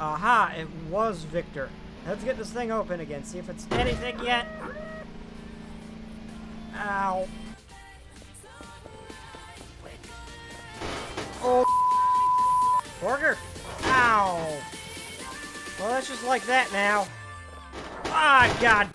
Aha, it was Victor. Let's get this thing open again, see if it's anything yet. Ow. Oh, Borger. Ow. Well, that's just like that now. Ah, God.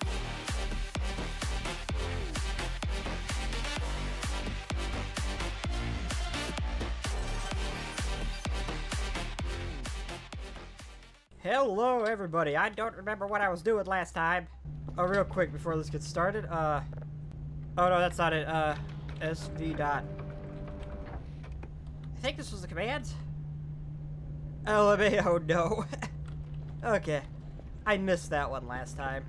Hello, everybody. I don't remember what I was doing last time. Oh, real quick before this gets started. Oh no, that's not it. SV dot. I think this was the command. LMAO. Oh no. Okay, I missed that one last time.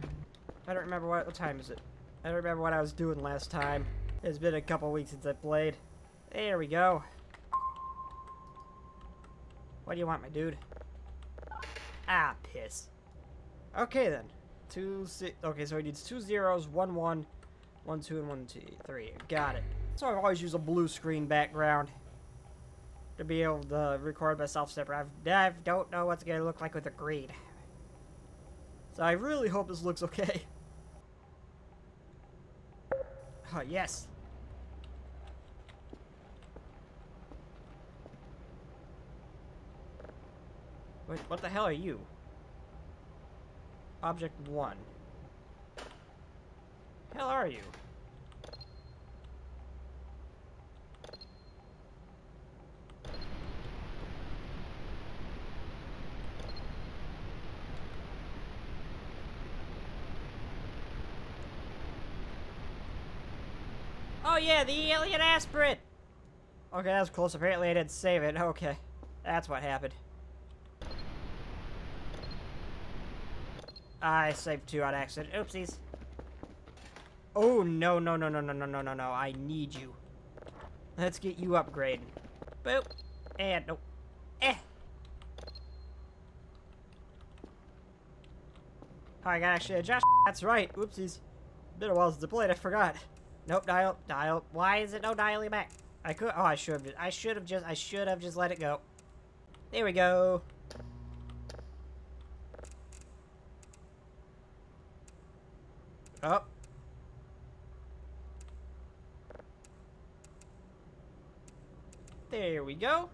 I don't remember what time is it. I don't remember what I was doing last time. It's been a couple weeks since I played. There we go. What do you want, my dude? Ah, piss. Okay, then. 2, 6... Okay, so he needs 2 zeros, 1, 1, 1, 2, and 1, 2, 3. Got it. So I always use a blue screen background to be able to record myself separate. I don't know what's going to look like with the green. So I really hope this looks okay. Oh, yes. Wait, what the hell are you? Object 1. Hell are you? Oh yeah, the alien aspirate! Okay, that was close. Apparently I didn't save it. Okay, that's what happened. I saved 2 on accident. Oopsies. Oh, no, no, no, no, no, no, no, no, no. I need you. Let's get you upgraded. Boop. And no. Eh. Oh, I got actually adjust. That's right. Oopsies. Been a while since I played. I forgot. Nope, dial. Dial. Why is it no dialing back? I could. Oh, I should have just let it go. There we go. Up. There we go.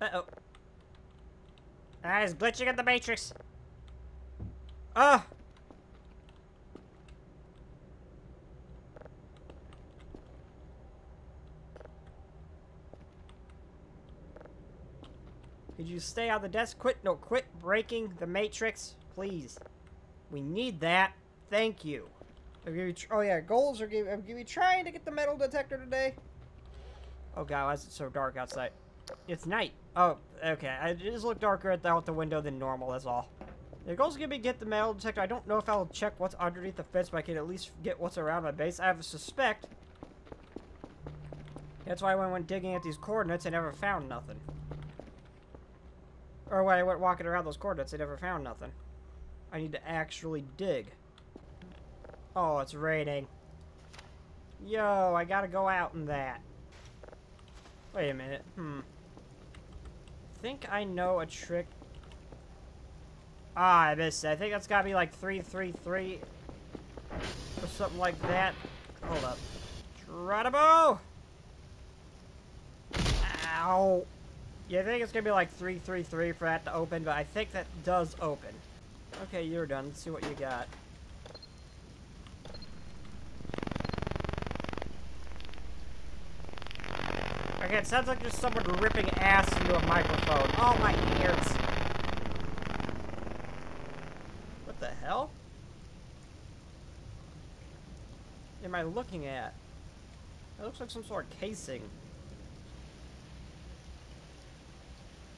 Uh-oh. That is glitching at the Matrix. Ah! Could you stay on the desk? Quit. No, quit breaking the Matrix, please. We need that. Thank you. Oh yeah, goals are gonna be trying to get the metal detector today. Oh god, why is it so dark outside? It's night. Oh, okay. It just looked darker out the window than normal, that's all. The goal's gonna be get the metal detector. I don't know if I'll check what's underneath the fence, but I can at least get what's around my base. I have a suspect. That's why when I went digging at these coordinates, I never found nothing. Or when I went walking around those coordinates, I never found nothing. I need to actually dig. Oh, it's raining. Yo, I gotta go out in that. Wait a minute. I think I know a trick. Ah, I missed it. I think that's gotta be like 3, 3, 3. Or something like that. Hold up. Geronimo! Ow. Yeah, I think it's gonna be like 3, 3, 3 for that to open, but I think that does open. Okay, you're done. Let's see what you got. Okay, it sounds like there's someone ripping ass into a microphone. Oh, my ears. What the hell? What am I looking at? It looks like some sort of casing.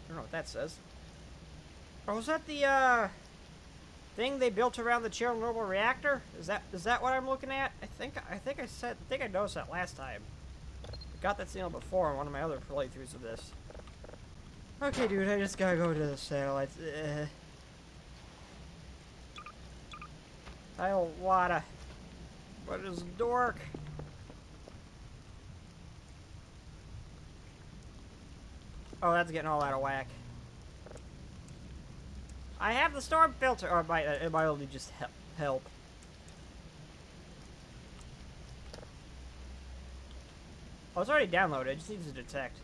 I don't know what that says. Oh, is that the, thing they built around the Chernobyl reactor? Is that what I'm looking at? I think I noticed that last time. I got that signal before on one of my other playthroughs of this. Okay, dude, I just gotta go to the satellites. I don't wanna. What is dork? Oh, that's getting all out of whack. I have the storm filter, or it might only just help. Oh, it's already downloaded. It just needs to detect.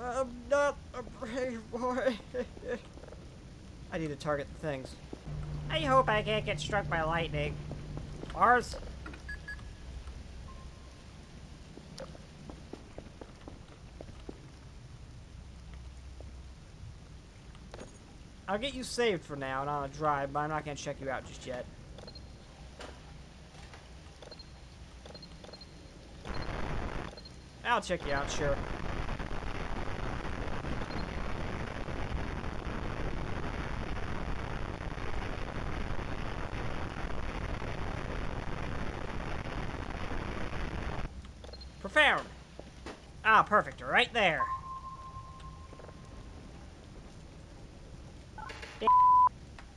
I'm not a brave boy. I need to target the things. I hope I can't get struck by lightning. Ours. I'll get you saved for now and on a drive, but I'm not gonna check you out just yet. I'll check you out, sure. Profound. Ah, perfect. Right there.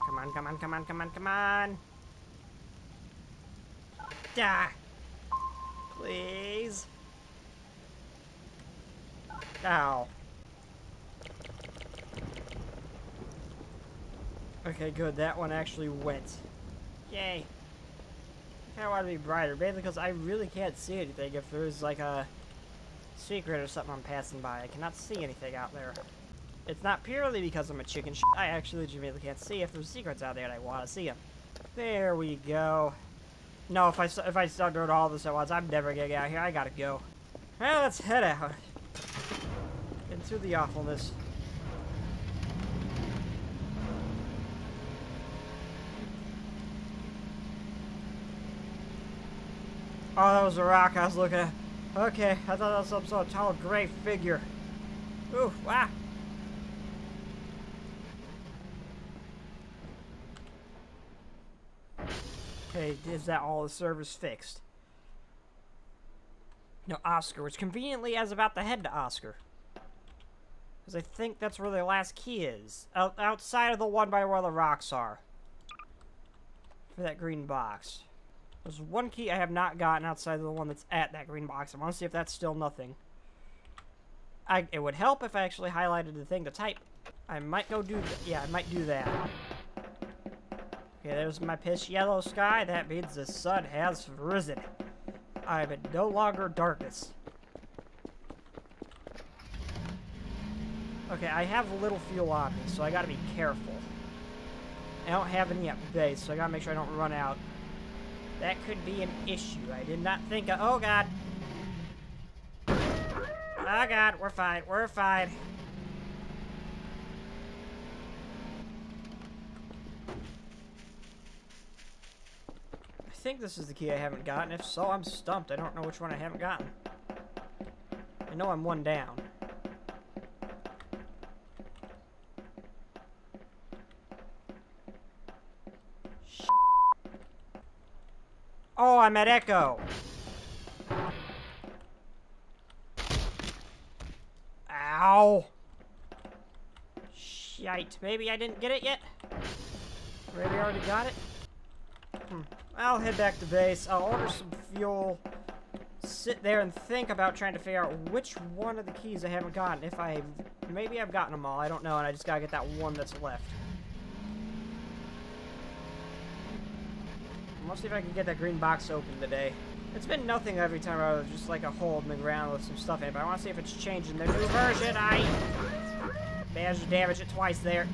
Come on, come on, come on, come on, come on. Ah. Please. Ow. Okay, good. That one actually went. Yay. I kinda want to be brighter, mainly because I really can't see anything. If there's like a secret or something I'm passing by, I cannot see anything out there. It's not purely because I'm a chicken shit. I actually legitimately can't see if there's secrets out there and I want to see them. There we go. No, if I start doing all this at once, I'm never getting out of here. I gotta go. Well, let's head out. Into the awfulness. Oh, that was a rock I was looking at. Okay, I thought that was some sort of tall gray figure. Ooh, wow. Hey, is that all the servers fixed? No, Oscar, which conveniently has about to head to Oscar. Because I think that's where the last key is. Outside of the one by where the rocks are. For that green box. There's one key I have not gotten outside of the one that's at that green box. I want to see if that's still nothing. It would help if I actually highlighted the thing to type. I might go do that. Yeah, I might do that. Okay, there's my pitch yellow sky. That means the sun has risen. I am in no longer darkness. Okay, I have little fuel on me, so I gotta be careful. I don't have any at base, so I gotta make sure I don't run out. That could be an issue. I did not think of... Oh, God. Oh, God. We're fine. We're fine. I think this is the key I haven't gotten. If so, I'm stumped. I don't know which one I haven't gotten. I know I'm one down. Oh, I'm at Echo. Ow. Shite. Maybe I didn't get it yet? Maybe I already got it? Hmm. I'll head back to base. I'll order some fuel. Sit there and think about trying to figure out which one of the keys I haven't gotten. If I... Maybe I've gotten them all. I don't know, and I just gotta get that one that's left. Let's see if I can get that green box open today. It's been nothing every time I was just like a hole in the ground with some stuff in it, but I want to see if it's changing the new version. I managed to damage it twice there.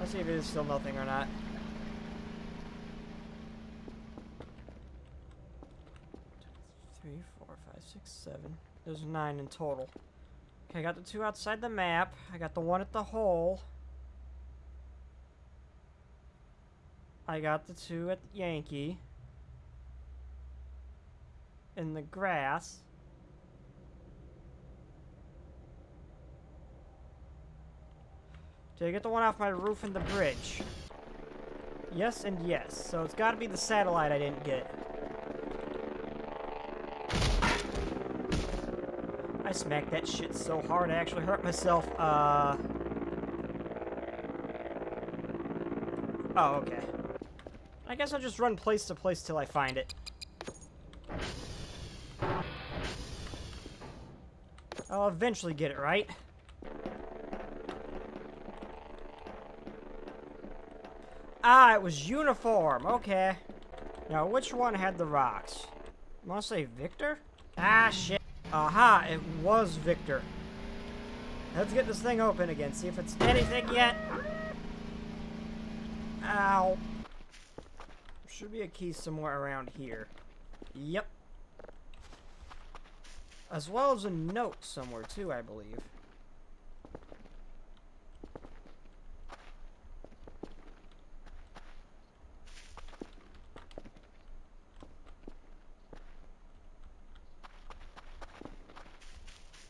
Let's see if it is still nothing or not. Three, four, five, six, seven. There's 9 in total. I got the 2 outside the map. I got the one at the hole. I got the 2 at the Yankee. In the grass. Did I get the one off my roof and the bridge? Yes and yes. So it's gotta be the satellite I didn't get. I smacked that shit so hard I actually hurt myself. Oh, okay. I guess I'll just run place to place till I find it. I'll eventually get it right. Ah, it was uniform. Okay. Now, which one had the rocks? I want to say Victor? Ah, shit. Aha, it was Victor. Let's get this thing open again, see if it's anything yet. Ow. Should be a key somewhere around here. Yep. As well as a note somewhere, too, I believe.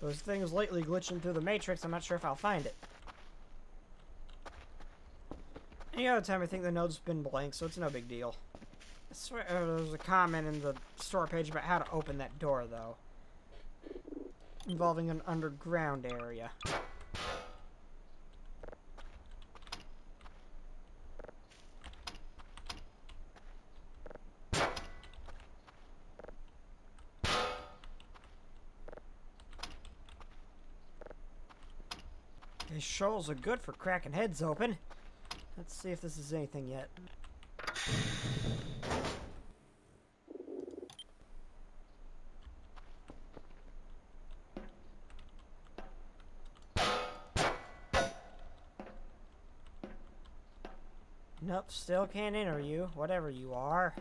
Those things lately glitching through the matrix. I'm not sure if I'll find it. Any other time, I think the note's been blank, so it's no big deal. I swear there was a comment in the store page about how to open that door, though. Involving an underground area. These shovels are good for cracking heads open. Let's see if this is anything yet. Nope, still can't enter you, whatever you are.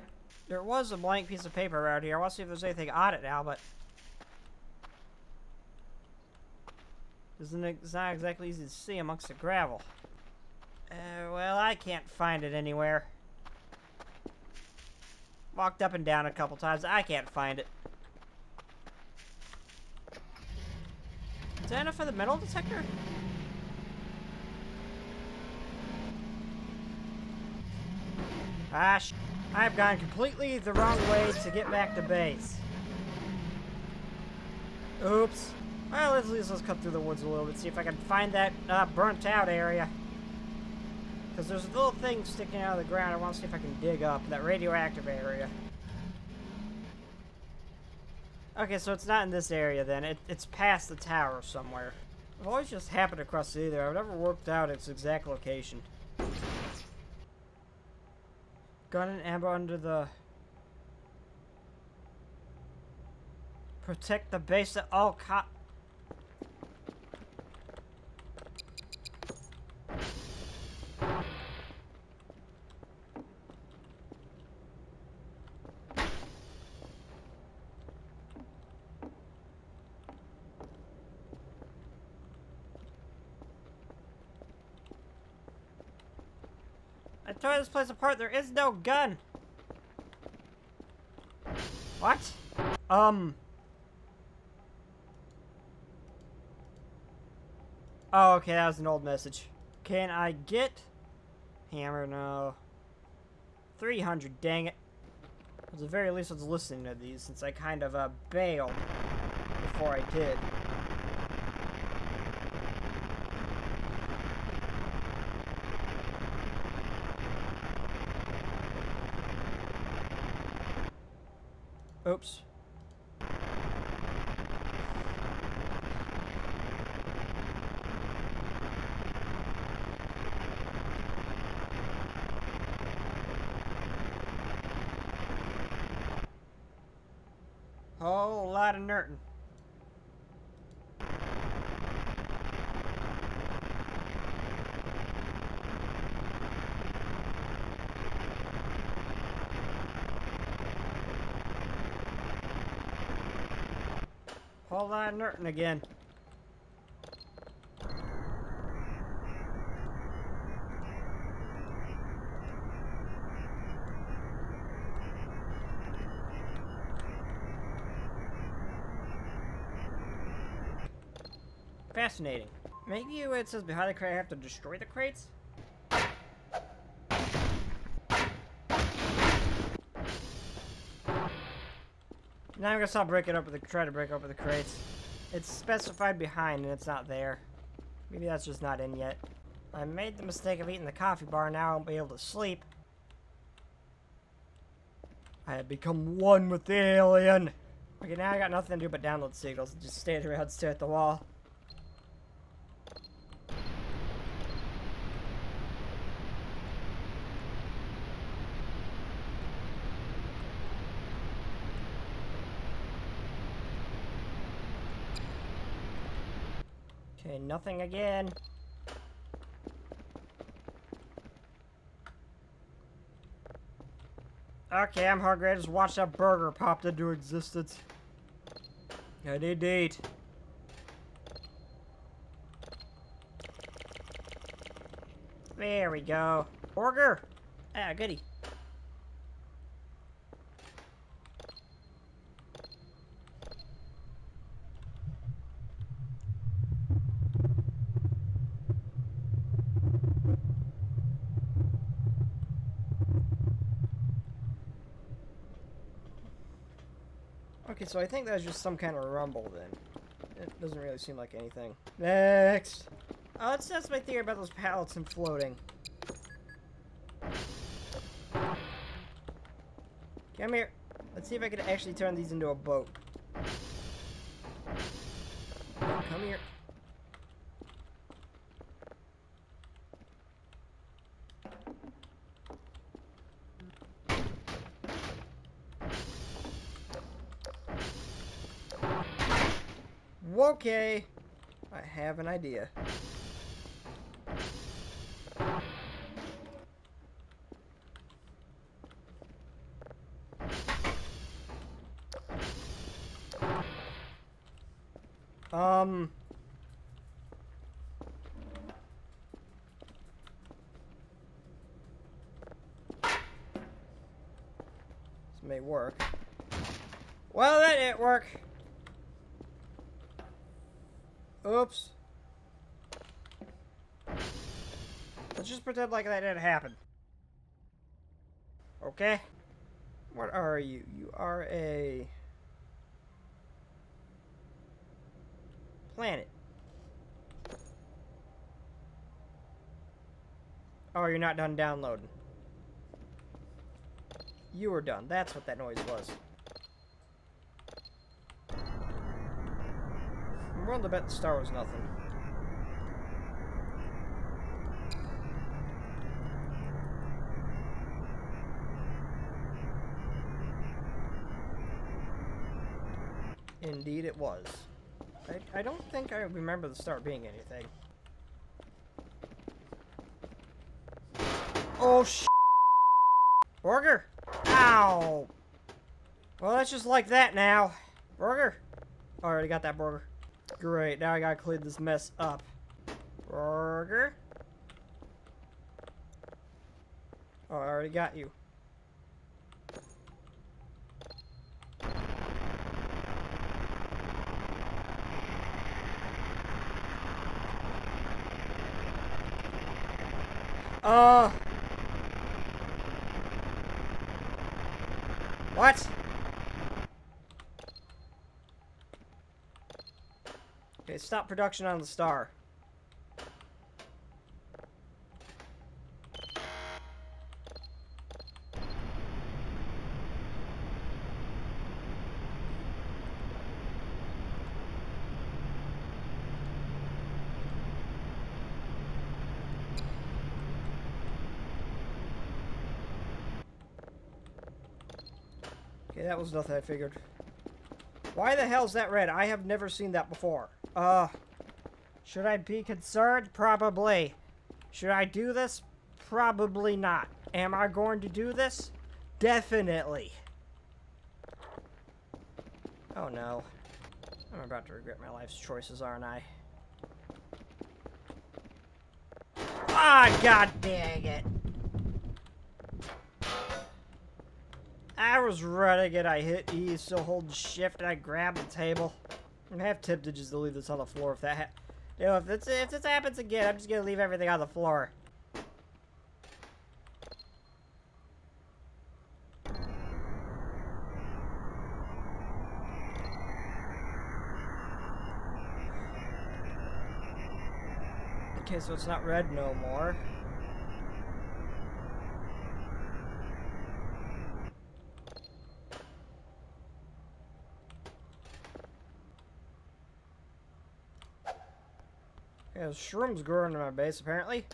There was a blank piece of paper around here. I want to see if there's anything on it now, but... It's not exactly easy to see amongst the gravel. Well, I can't find it anywhere. Walked up and down a couple times. I can't find it. Is that enough for the metal detector? Ah, sh**. I've gone completely the wrong way to get back to base. Oops. Well, at least let's cut through the woods a little bit, see if I can find that burnt out area. Because there's a little thing sticking out of the ground. I want to see if I can dig up that radioactive area. Okay, so it's not in this area then. It's past the tower somewhere. I've always just happened across it either. I've never worked out its exact location. Gun and ammo under the... Protect the base at all costs. I tore this place apart. There is no gun. What? Oh, okay, that was an old message. Can I get... Hammer, no. 300, dang it. At the very least, I was listening to these since I kind of, bailed before I did. Oops. Whole lot of nertin'. All that nertin' again. Fascinating. Maybe it says behind the crate I have to destroy the crates? Now I'm gonna stop breaking up with the try to break open the crates. It's specified behind and it's not there. Maybe that's just not in yet. I made the mistake of eating the coffee bar, now I won't be able to sleep. I have become one with the alien. Okay, now I got nothing to do but download signals. Just stand here and stare at the wall. Okay, nothing again. Okay, I'm hungry. I just watched that burger popped into existence. I need to eat. There we go. Burger! Ah, goody. Okay, so I think that was just some kind of rumble then. It doesn't really seem like anything. Next! Oh, let's test my theory about those pallets and floating. Come here. Let's see if I can actually turn these into a boat. Come here. Okay, I have an idea. This may work. Well, that didn't work. Oops. Let's just pretend like that didn't happen. Okay. What are you? You are a planet. Oh, you're not done downloading. You were done. That's what that noise was. I'm willing to bet the star was nothing. Indeed it was. I don't think I remember the star being anything. Oh sh**! Burger! Ow! Well, that's just like that now. Burger! I already got that burger. Great, now I gotta clean this mess up. Burger. Oh, I already got you. What? Okay, stop production on the star. Okay, that was nothing I figured. Why the hell is that red? I have never seen that before. Should I be concerned? Probably. Should I do this? Probably not. Am I going to do this? Definitely. Oh no. I'm about to regret my life's choices, aren't I? Ah, god dang it. I was running and I hit E, still holding shift, and I grabbed the table. I'm half tempted just to leave this on the floor if that you know, if this happens again, I'm just gonna leave everything on the floor. Okay, so it's not red no more. There's shrooms growing in my base, apparently.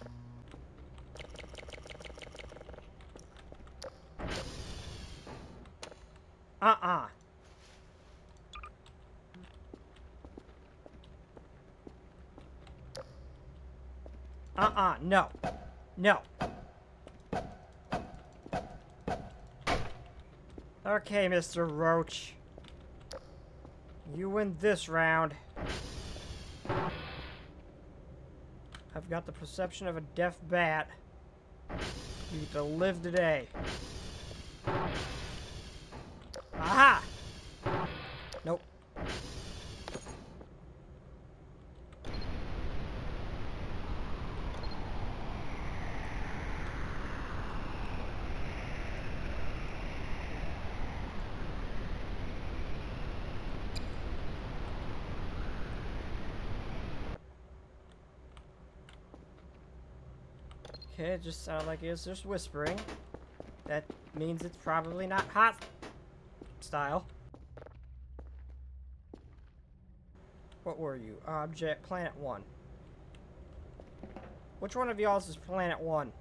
No. No. Okay, Mr. Roach. You win this round. I've got the perception of a deaf bat. You get to live today. Aha! Nope. Okay, it just sounded like it was just whispering. That means it's probably not hostile. What were you? Object, Planet 1. Which one of y'all is Planet 1?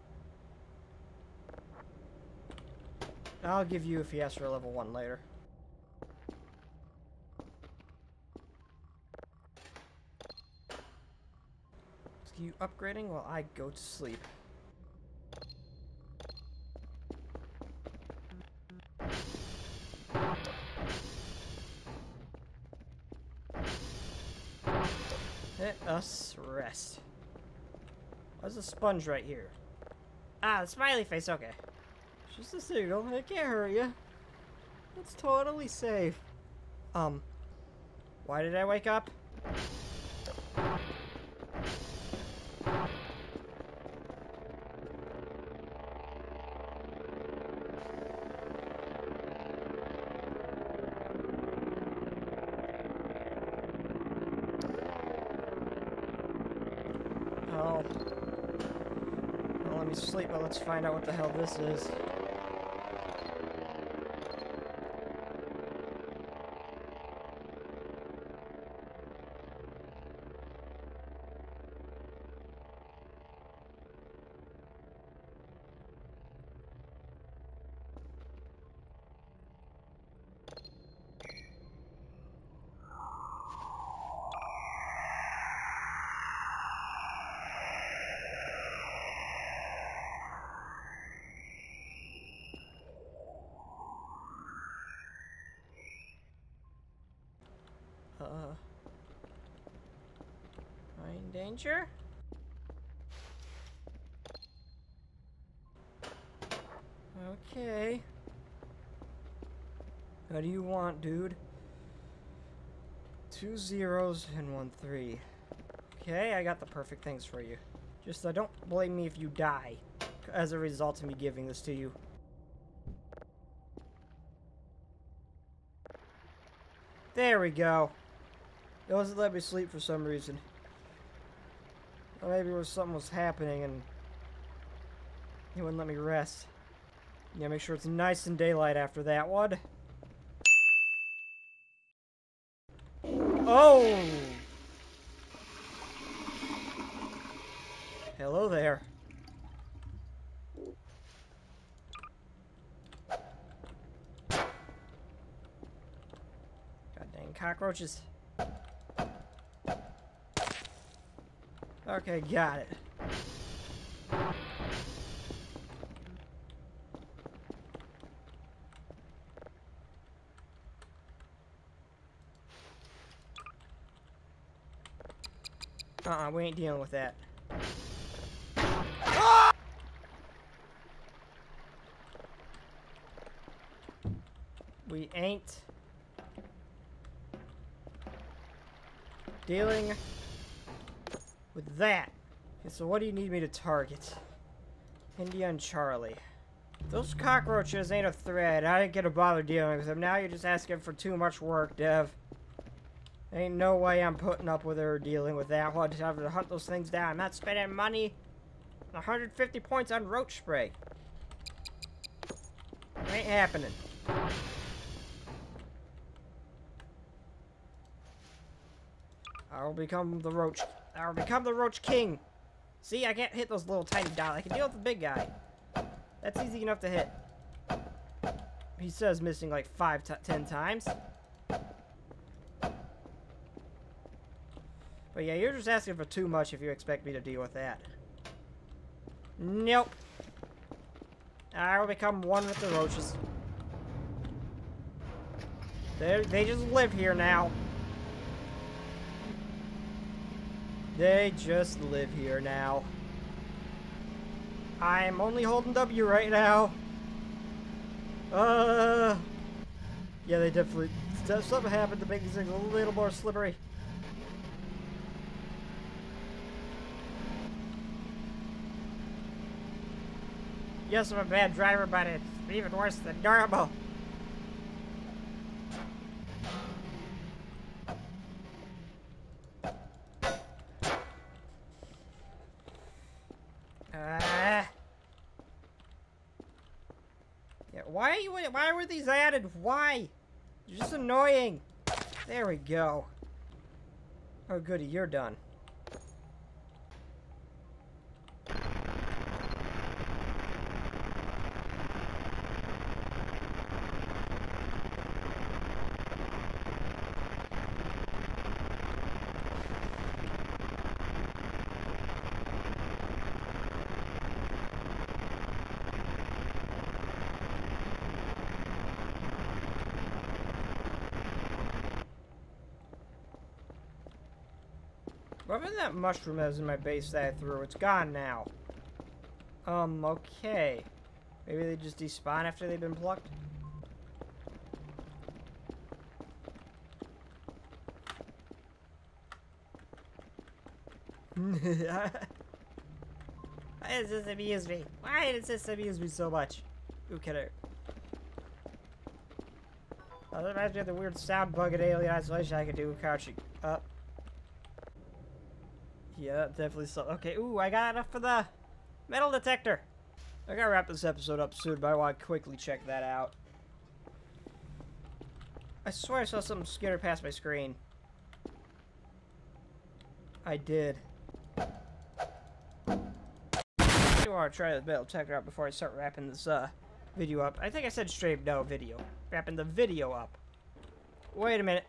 I'll give you if you ask for a level 1 later. Let's keep upgrading while I go to sleep. Us rest. There's a sponge right here. Ah, the smiley face, okay. It's just a signal, it can't hurt you. It's totally safe. Why did I wake up? Sleep, but let's find out what the hell this is. Am I in danger? Okay. What do you want, dude? 2 zeros and 1 3. Okay, I got the perfect things for you. Just don't blame me if you die as a result of me giving this to you. There we go. It wasn't letting me sleep for some reason. Or maybe something was happening and it wouldn't let me rest. Yeah, make sure it's nice and daylight after that one. Oh! Hello there. God dang cockroaches. Okay, got it. We ain't dealing with that. Ah! We ain't dealing with that. Okay, so what do you need me to target? Indian Charlie. Those cockroaches ain't a threat. I ain't gonna bother dealing with them. Now you're just asking for too much work, Dev. Ain't no way I'm putting up with her dealing with that one. I'm gonna hunt those things down. I'm not spending money. 150 points on roach spray. It ain't happening. I'll become the roach. Or become the Roach King. See, I can't hit those little tiny dots. I can deal with the big guy. That's easy enough to hit. He says missing like 5 to 10 times. But yeah, you're just asking for too much if you expect me to deal with that. Nope. I will become one with the roaches. They just live here now. They just live here now. I'm only holding W right now. Yeah, they definitely... Something happened to make these things a little more slippery. Yes, I'm a bad driver, but it's even worse than normal. Yeah, why were these added? Why? They're just annoying. There we go. Oh, goody, you're done. Whatever that mushroom that was in my base that I threw, it's gone now. Okay. Maybe they just despawn after they've been plucked? Why does this amuse me? Why does this amuse me so much? Who can it? Oh, that reminds me of the weird sound bug in Alien Isolation I could do crouching up. Yeah, that definitely so. Okay, ooh, I got enough for the metal detector. I gotta wrap this episode up soon, but I want to quickly check that out. I swear I saw something skitter past my screen. I did. I do want to try the metal detector out before I start wrapping this video up. I think I said straight no video. Wrapping the video up. Wait a minute.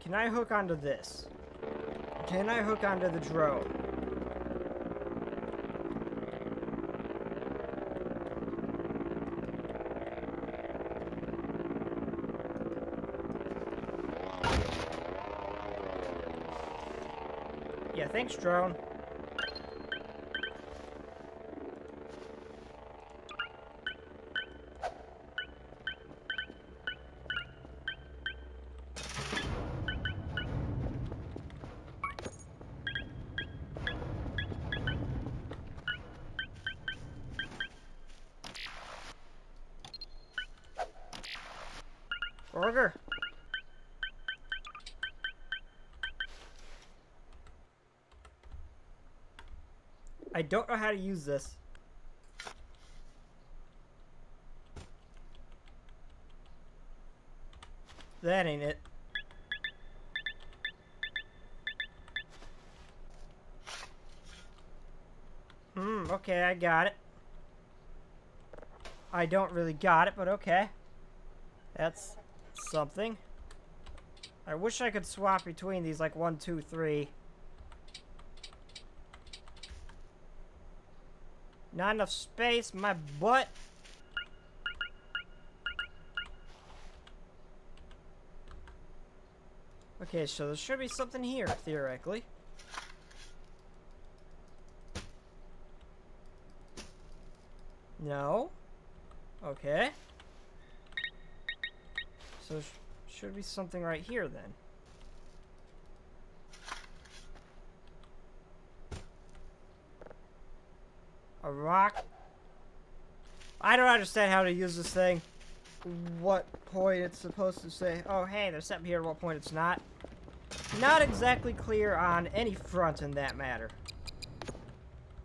Can I hook onto this? Can I hook onto the drone? Yeah, thanks, drone. Burger. I don't know how to use this. That ain't it. Okay, I got it. I don't really got it, but okay. That's... something. I wish I could swap between these, like 1, 2, 3. Not enough space, my butt. Okay, so there should be something here, theoretically. No. Okay. So there should be something right here, then. A rock? I don't understand how to use this thing. What point it's supposed to say. Oh, hey, there's something here at what point it's not. Not exactly clear on any front in that matter.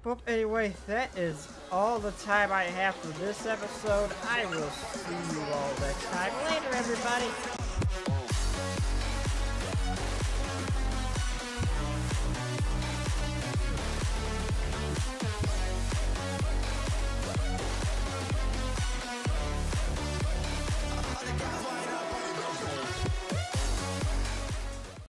But anyway, that is all the time I have for this episode. I will see you all next time. Later, everybody!